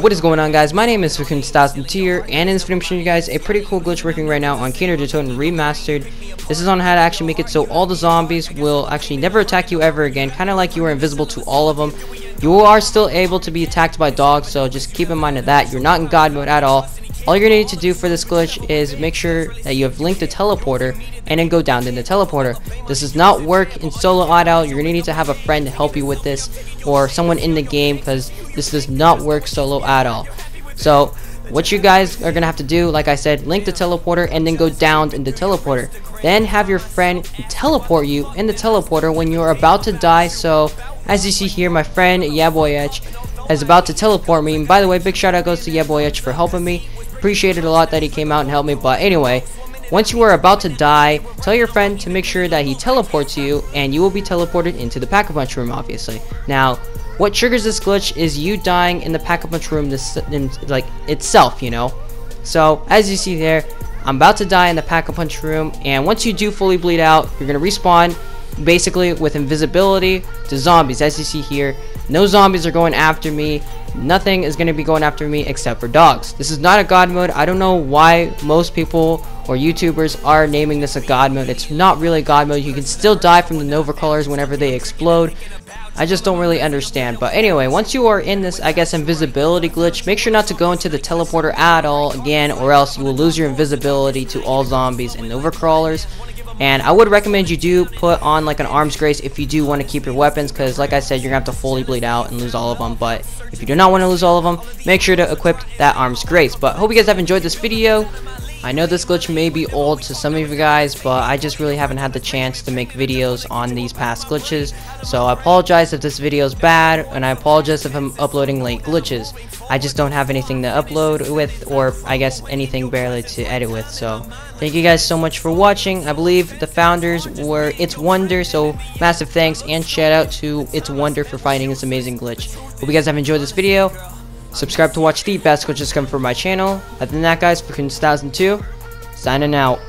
What is going on, guys? My name is Vicuna2002 here, and in this video I'm showing you guys a pretty cool glitch working right now on Kino Der Toten Remastered. This is on how to actually make it so all the zombies will actually never attack you ever again, kind of like you were invisible to all of them. You are still able to be attacked by dogs, so just keep in mind of that. You're not in god mode at all. All you're going to need to do for this glitch is make sure that you have linked the teleporter and then go down in the teleporter. This does not work in solo IRL. You're going to need to have a friend to help you with this or someone in the game, because this does not work solo at all. So what you guys are going to have to do, like I said, link the teleporter and then go down in the teleporter. Then have your friend teleport you in the teleporter when you're about to die. So as you see here, my friend Yaboyetch is about to teleport me. And by the way, big shout out goes to Yaboyetch for helping me. Appreciated a lot that he came out and helped me. But anyway, once you are about to die, tell your friend to make sure that he teleports you, and you will be teleported into the Pack-a-Punch room, obviously. Now, what triggers this glitch is you dying in the Pack-a-Punch room itself, you know. So as you see there, I'm about to die in the Pack-a-Punch room, and once you do fully bleed out, you're gonna respawn basically with invisibility to zombies. As you see here, no zombies are going after me. Nothing is going to be going after me except for dogs. This is not a god mode. I don't know why most people or YouTubers are naming this a god mode. It's not really god mode. You can still die from the Nova colors whenever they explode. I just don't really understand. But anyway, once you are in this, I guess, invisibility glitch, make sure not to go into the teleporter at all again, or else you will lose your invisibility to all zombies and Nova crawlers. And I would recommend you do put on like an arms grace if you do want to keep your weapons, because like I said, you're going to have to fully bleed out and lose all of them. But if you do not want to lose all of them, make sure to equip that arms grace. But hope you guys have enjoyed this video. I know this glitch may be old to some of you guys, but I just really haven't had the chance to make videos on these past glitches. So I apologize if this video is bad, and I apologize if I'm uploading late glitches. I just don't have anything to upload with, or I guess anything barely to edit with. So thank you guys so much for watching. I believe the founders were It's Wonder, so massive thanks and shout out to It's Wonder for finding this amazing glitch. Hope you guys have enjoyed this video. Subscribe to watch the best glitches come from my channel. Other than that, guys, for Vicuna2002, signing out.